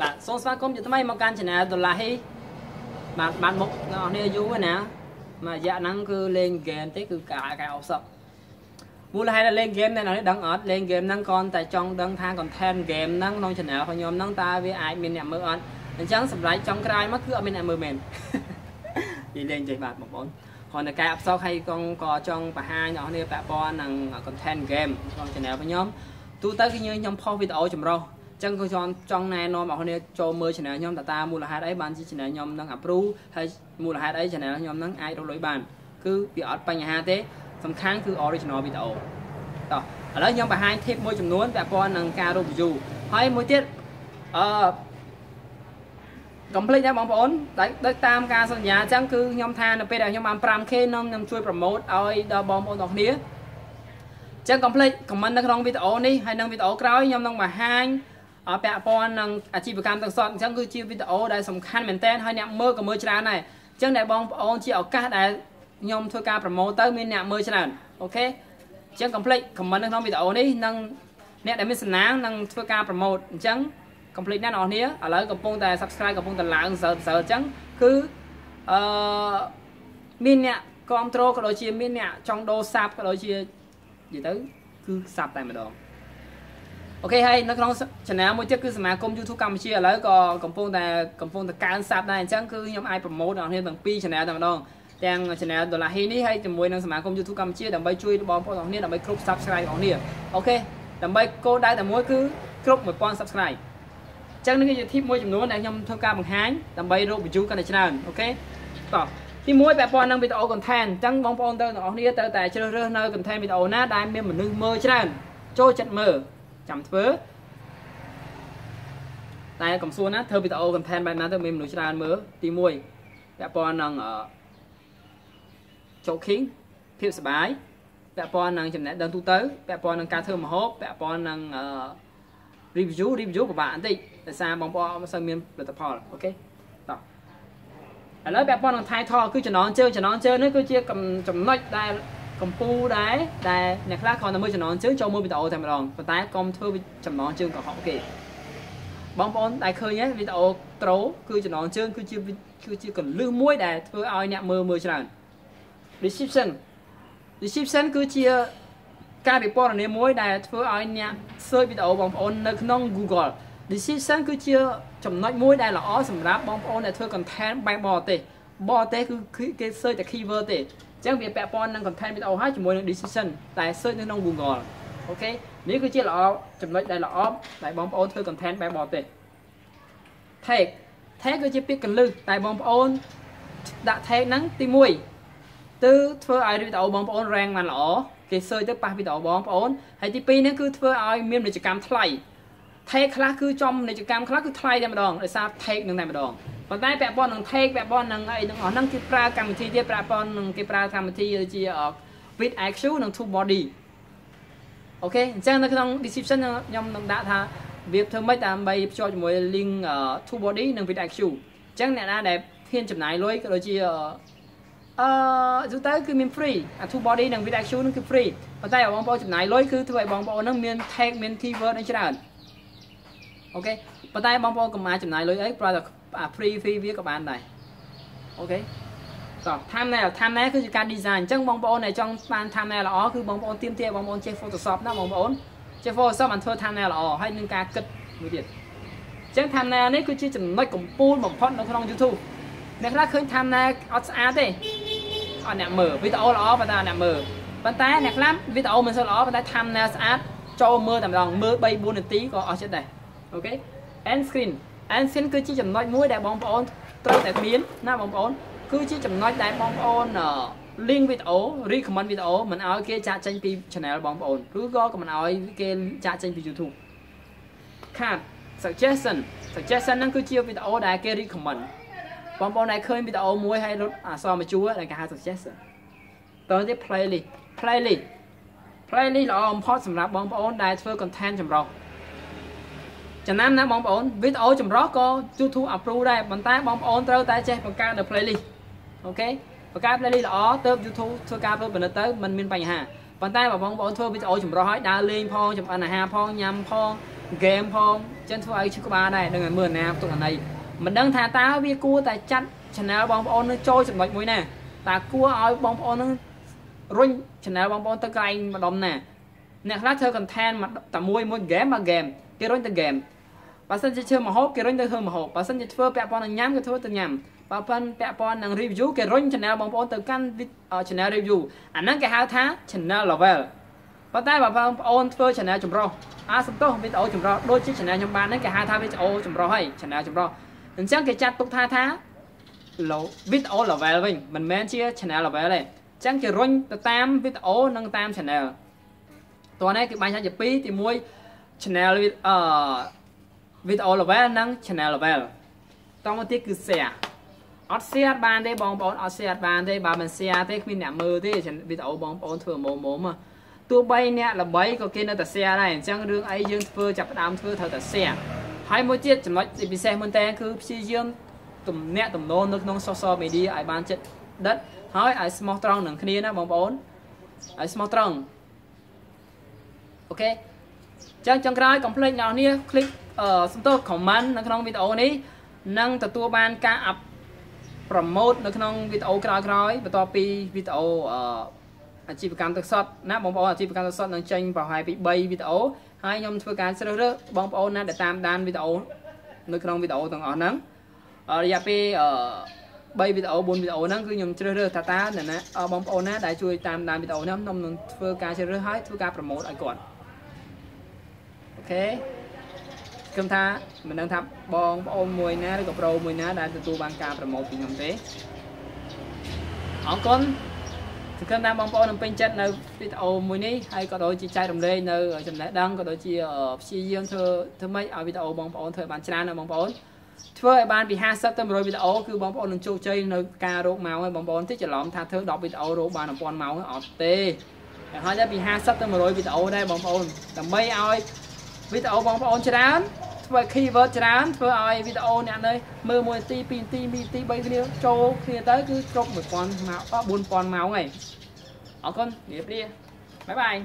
Bạn số smartphone công cho mấy mà can chỉ là đồn lại bạn bạn một nè du với nè mà dạ năng cứ lên game tới cứ cả cái ảo sập mua là hay là lên game này nó đăng ở lên game năng con tại trong đăng thang còn thêm game năng non chỉ nào phải nhom năng ta với ai mình làm mưa ăn nên chẳng sập lại trong cái ai mắc cửa mình làm mưa mềm đi lên chơi bạn một bốn còn là cái ảo sau hay con có trong cả hai nhỏ này bạn bo năng còn thêm game non chỉ nào phải nhom tôi tới cái như nhom phao video chùm rau chẳng có trong này nó mà hôm nay cho mưa chỉ nào nhom ta mua là hai đấy bạn chỉ nào nhom đang áp ru hay mua là hai đấy chỉ nào nhom đang ai đâu lỗi bàn cứ bị ở bên nhà hai thế tầm kháng cứ original video đó ở đó nhom bà hai thêm môi chấm nuốn và con đang caro view hay môi tiết complete đã bóng bốn đấy đấy tam ca sân nhà chẳng cứ nhom than là bây giờ nhom ăn pram khen nhom nhom chui promote ơi đó bóng bốn đọc nía chẳng complete comment đang trong video này hay đang video cày nhom đang bà hai ở bệ con năng chỉ việc làm tặng soạn chẳng cứ chia video đây sòng khăn mền ten hay nẹm mơ của mơ trà này chẳng để bong on chỉ ở ca để nhom thôi ca promoter mình nẹm mơ trà ok chẳng complete comment năng trong video này năng nẹm để mình sẵn nắng năng thôi ca promote chẳng complete nè nó nía ở lại cùng phong tài subscribe cùng phong tài lạng sợ chẳng cứ mình nẹm control cái đôi chia mình nẹm trong đô sạp cái đôi chia gì tới cứ sạp tại mà đồ ok hay nó không chả nào mỗi tiếc cứ mà công YouTube Campuchia lấy có cầm phong là can sạp này chẳng cứ nhóm ai promote nào nên bằng pi chả nào thằng đó đang chả nào đó là hay ní hay từ mỗi năng mà công YouTube Campuchia đầm bay chui bom phong thằng này đầm bay club subscribe thằng này ok đầm bay cô đây là mỗi cứ club một con subscribe chẳng những cái gì mỗi chấm nút này nhóm tham gia bằng hái đầm bay rô bị chú cái này chả nào ok tỏ thì mỗi bài phong năng bị tàu còn than chẳng bom phong tao thằng này tao tại chơi rơi nơi còn than bị tàu ná đai mê mình nương mơ chả nào chơi chặt mờ chấm phớ tại cầm xuôi á thơ bị tàu cầm than bài ná thơ mềm nổi tràn mớ tì mùi vẽ po năng ở chỗ khiến thiệu sờ bái vẽ po năng chấm nét đơn tu tới vẽ po năng ca thơ mà hốt vẽ po năng review của bạn đi tại sao bóng po sang miền được tập hò ok đó ở lớp vẽ po năng thay thò cứ cho nó chơi nữa cứ chia cầm nói đây công phu đấy, đây nhà khác còn là mới chấm nón chứ cho mua bị tàu thành đồng, còn tái công thưa chấm nón chương của họ kì, bóng bóng đại khơi nhé bị tàu trấu, cứ chấm nón chương, cứ chưa cần lưu muối để thưa ai nhẹ mưa cho lần, description cứ chia ca bị bỏ này muối để thưa ai nhẹ sơi bị tàu bóng bóng nơi nông Google, description cứ chia chấm nón muối đây là ó sầm ráp bóng bóng để thưa content bay bò tê cứ cái sơi để keyword tê chẳng việc bẹp con đang còn thay bị tàu hết chỉ muốn decision tại sơn nên nông bùn gòn ok nếu cứ chia lọ chấm lấy đại lọ đại bóng ôn thôi còn thay bẹp bọt tệ thế cứ chia biết cần lư tại bóng ôn đã thế nắng tim mùi từ thưa ai bị tàu bóng ôn rang mà lọ cái sơn tới ba bị tàu bóng ôn hay tip nó cứ thưa ai miếng để chỉ cam thay thế khác cứ trong để chỉ cam khác cứ thay ra mà đòn để sao thế đường này mà đòn còn đây bẹp bón năng thay bẹp bón năng ấy nó năng cái pra cam thì cái pra bón năng cái pra cam thì chỉ ở with action năng to body ok chẳng là cái năng description nhom năng đã tha việc thơ mấy tam bay cho một link to body năng with action chẳng này là đẹp thiên chấm này lối cái đôi chỉ chúng ta cứ miền free to body năng with action năng cứ free còn đây ở bóng bóng chấm này lối cứ thôi bóng bóng năng miền tag miền keyword này chứ nào ok còn đây bóng bóng cầm máy chấm này lối ấy product free với các bạn này ok rồi tham này cứ cái design chẳng bóng bóng này trong ban tham này là ó cứ bóng bóng tiêm tia bóng bóng chơi Photoshop nó bóng bóng chơi Photoshop bạn thôi tham này là ó hay nâng ca cực người Việt chẳng tham này đấy cứ chỉ chấm mấy cổng pool bóng phốt nó không YouTube này khác khơi tham này ó xa thế họ nè mở video là ó và ta nè mở bạn ta nè lắm video mình sau đó bạn ta tham này xa cho mưa tầm lòng mưa bay buồn một tí có ở trên này ok end screen anh xin cứ chỉ chấm nói mũi đại bóng ôn tôi đẹp biến na bóng ôn cứ chỉ chấm nói đại bóng ôn link video recommend video mình nói kia trả tranh pi channel bóng ôn cứ go của mình nói kia trả tranh pi YouTube khác suggestion năng cứ chia video đại kia recommend bóng ôn này khơi video mũi hay rút so mà chúa là cả hai suggestion tới tiếp playlist là ông post sắm rạp bóng ôn đại thưa content chấm rau chẳng nãy nãy bóng ổn video chấm rót co YouTube approve đây bàn tay bóng ổn tới tay chơi bằng ca được playlist ok bằng ca playlist đó tới YouTube thưa ca với mình tới mình minh bạch hà bàn tay bảo bóng ổn thưa video chấm rót hỏi đa liên phong chấm anh hà phong nhầm phong game không chân thôi chứ có ba này đừng mượn nè tụi này mình đang thả tao bia cua tại chắn channel bóng ôn nó trôi chậm bạch mũi nè ta cua ơi bóng ôn nó rung channel bóng ôn tới cái mà đom nè nè lát chơi content mà tao mua mua game mà game cái rung tới game và sân chơi mà hốt cái rung tới hơn mà hốt và sân chơi phơi bẹp bóng nhám cái thôi tới nhám và phân bẹp bóng đang review cái rung channel bóng ôn tới căn channel review anh đang cái hai tháng channel level và tay bà phân ôn phơi channel chụp rau à sắp tới không biết ổ chụp rau đôi chiếc channel trong ban đấy cái hai tháng biết ổ chụp rau hay channel chụp rau mình xem cái chat tục tha tha lẩu video là về mình men chia channel là về này chẳng cái rung tam video nâng tam channel tuần này cái bài sáng chụp pi thì muối channel video là về nâng channel là về tao một tiếc cứ share ớt share ban đây bóng bóng ớt share ban đây bà mình share thế khi nè mơ thế video bóng bóng thường mồm mồm mà tua bay nè là bay có kia nó ta share này chẳng đường ấy dương phơi chập đám phơi thở ta share hai mối chết chẳng nói gì bị xe môn tên cứ chi dương tùm nẹ tùm nôn nước nông so so mày đi ai ban chết đất hỏi ai small tròn nâng kia nó bóng bốn ai small tròn ok chẳng chẳng ra complain nào nha click ở xong tôi comment nâng nông video này nâng tờ tua ban ca up promote nâng nông video krai krai và to pi video chỉ việc cam thực sọt nát bóng bốn chỉ việc cam thực sọt nâng chênh vào hai bị bay video hai nhóm thưa cá sẽ được bóng ôn để tam đan video nước trong video từng ở nắng ở nhà pê ở bay video buồn video nắng cứ nhóm chơi được ta để nè bóng ôn đã chui tam đan video nhóm nông thưa cá sẽ được hai thưa cá promote lại còn ok cầm tha mình đang thắp bóng ôn mùi nè được pro mùi nè đã từ tu ban cá promote thì nhóm thế ông con thực ra đang bóng bóng nằm bên chân nơi video mùi ní hay có đôi chị trai đồng lê nơi ở trong lẽ đăng có đôi chị ở chị dương thơ thơ mấy ở video bóng bóng thời bán chân là bóng bóng thưa bạn bị hai sắp tâm rồi video cứ bóng bóng nằm châu chơi nơi ca rốt máu hay bóng bóng thích trở lỏng tha thơ đọc video rốt bà nằm bóng máu ở tê hóa ra bị hai sắp tâm rồi video đây bóng bóng tầm mấy ai video bóng bóng chơi đám và khi vợ chán với ai video nè nơi mơ mùi ti pin ti mi ti bay video cho khi tới cứ trộn một con máu buôn con máu này ở con nghiệp đi bye bye.